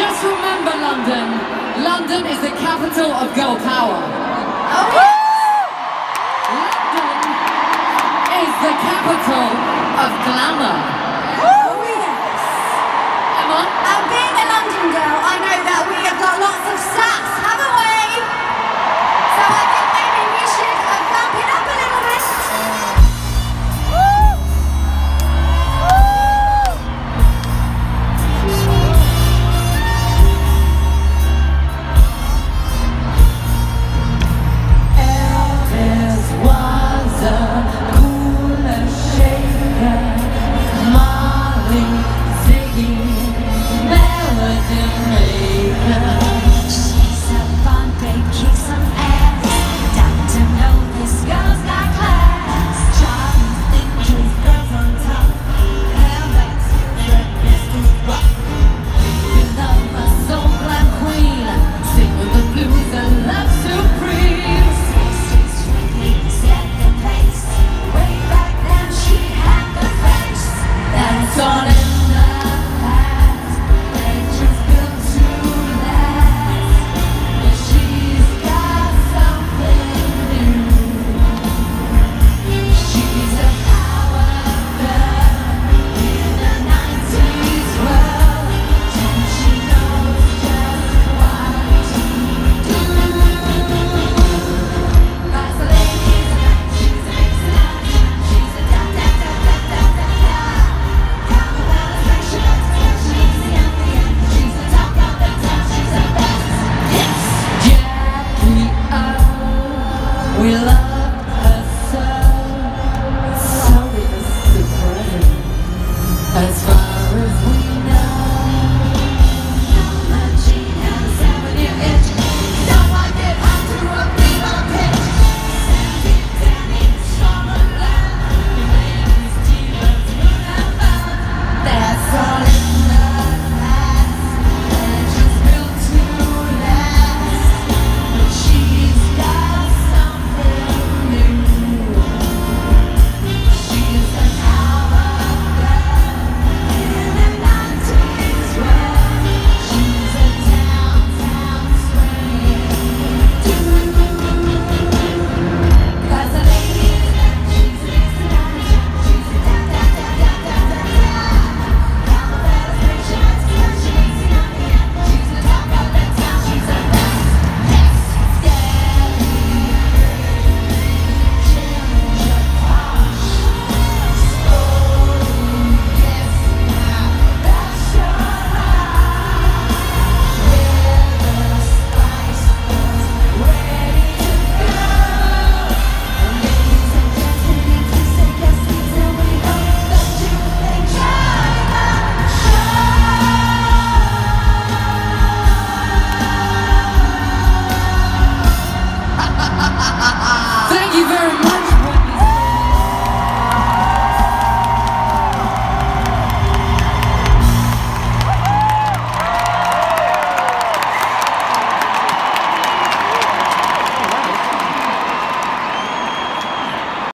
Just remember, London. London is the capital of girl power. London is the capital of glamour.